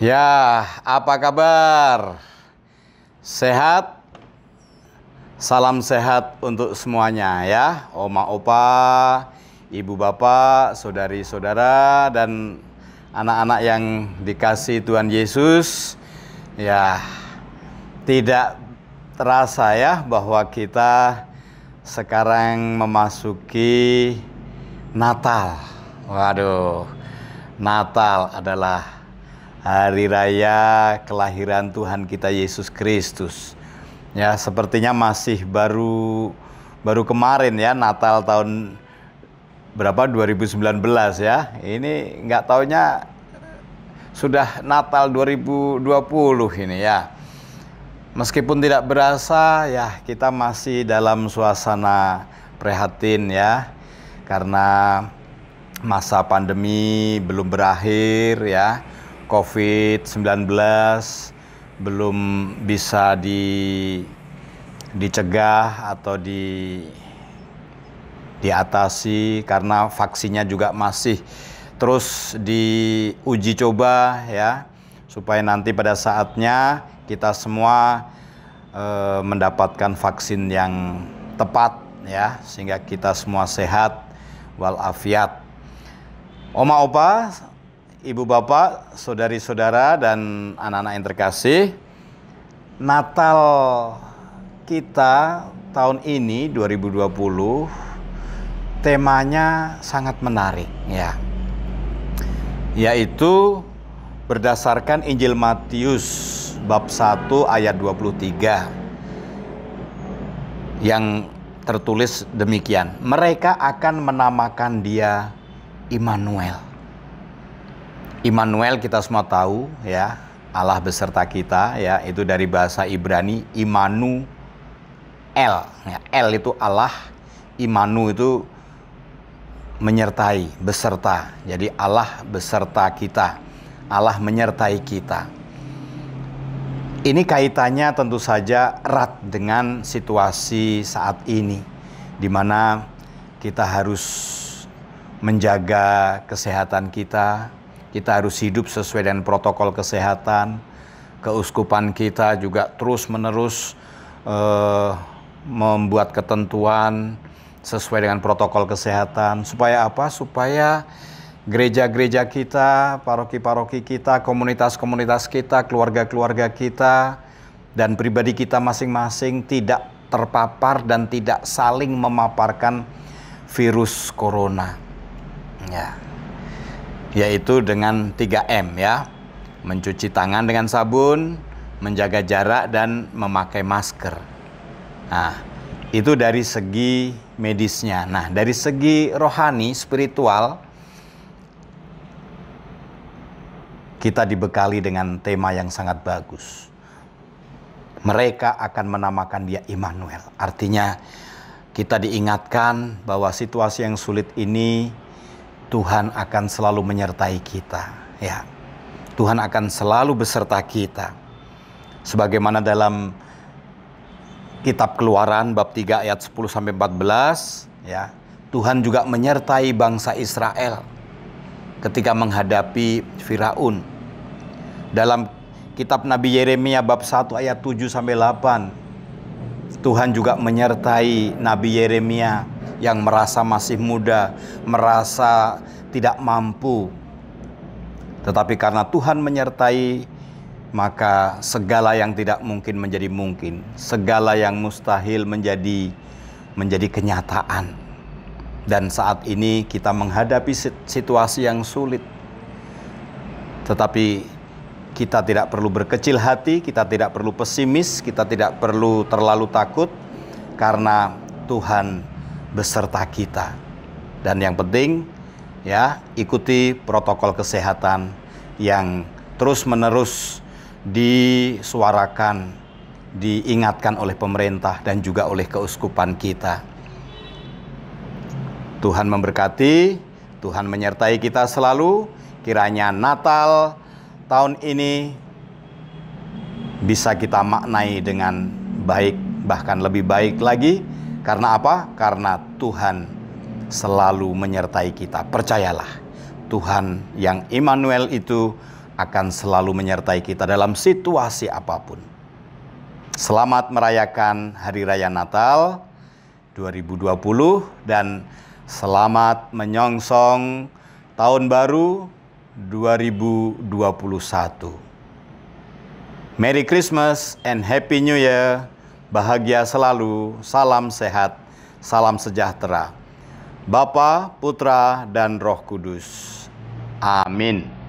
Ya, apa kabar? Sehat? Salam sehat untuk semuanya ya. Oma, opa, ibu, bapak, saudari-saudara, dan anak-anak yang dikasihi Tuhan Yesus. Ya, tidak terasa ya bahwa kita sekarang memasuki Natal. Waduh, Natal adalah hari raya kelahiran Tuhan kita Yesus Kristus. Ya, sepertinya masih baru kemarin ya, Natal tahun berapa, 2019 ya. Ini nggak taunya sudah Natal 2020 ini ya. Meskipun tidak berasa ya, kita masih dalam suasana prihatin ya, karena masa pandemi belum berakhir ya. COVID-19 belum bisa dicegah atau diatasi karena vaksinnya juga masih terus diuji coba ya, supaya nanti pada saatnya kita semua mendapatkan vaksin yang tepat ya, sehingga kita semua sehat walafiat. Oma, opa, ibu, bapak, saudari-saudara, dan anak-anak yang terkasih, Natal kita tahun ini 2020 temanya sangat menarik ya, yaitu berdasarkan Injil Matius bab 1 ayat 23 yang tertulis demikian: mereka akan menamakan dia Immanuel. Immanuel kita semua tahu ya, Allah beserta kita ya, itu dari bahasa Ibrani Immanuel. Ya, El itu Allah, Imanu itu menyertai, beserta. Jadi Allah beserta kita, Allah menyertai kita. Ini kaitannya tentu saja erat dengan situasi saat ini, di mana kita harus menjaga kesehatan kita. Kita harus hidup sesuai dengan protokol kesehatan. Keuskupan kita juga terus-menerus membuat ketentuan sesuai dengan protokol kesehatan. Supaya apa? Supaya gereja-gereja kita, paroki-paroki kita, komunitas-komunitas kita, keluarga-keluarga kita, dan pribadi kita masing-masing tidak terpapar dan tidak saling memaparkan virus corona. Ya, yaitu dengan 3M ya, mencuci tangan dengan sabun, menjaga jarak, dan memakai masker. Nah, itu dari segi medisnya. Nah, dari segi rohani, spiritual, kita dibekali dengan tema yang sangat bagus. Mereka akan menamakan dia Immanuel. Artinya kita diingatkan bahwa situasi yang sulit ini Tuhan akan selalu menyertai kita ya. Tuhan akan selalu beserta kita. Sebagaimana dalam kitab Keluaran bab 3 ayat 10 sampai 14 ya. Tuhan juga menyertai bangsa Israel ketika menghadapi Firaun. Dalam kitab Nabi Yeremia bab 1 ayat 7 sampai 8. Tuhan juga menyertai Nabi Yeremia yang merasa masih muda, merasa tidak mampu. Tetapi karena Tuhan menyertai, maka segala yang tidak mungkin menjadi mungkin. Segala yang mustahil menjadi kenyataan. Dan saat ini kita menghadapi situasi yang sulit. Tetapi kita tidak perlu berkecil hati, kita tidak perlu pesimis, kita tidak perlu terlalu takut. Karena Tuhan beserta kita. Dan yang penting ya, ikuti protokol kesehatan yang terus-menerus disuarakan, diingatkan oleh pemerintah dan juga oleh keuskupan kita. Tuhan memberkati, Tuhan menyertai kita selalu. Kiranya Natal tahun ini bisa kita maknai dengan baik, bahkan lebih baik lagi. Karena apa? Karena Tuhan selalu menyertai kita. Percayalah, Tuhan yang Immanuel itu akan selalu menyertai kita dalam situasi apapun. Selamat merayakan Hari Raya Natal 2020 dan selamat menyongsong Tahun Baru 2021. Merry Christmas and Happy New Year. Bahagia selalu, salam sehat, salam sejahtera. Bapa, Putra, dan Roh Kudus. Amin.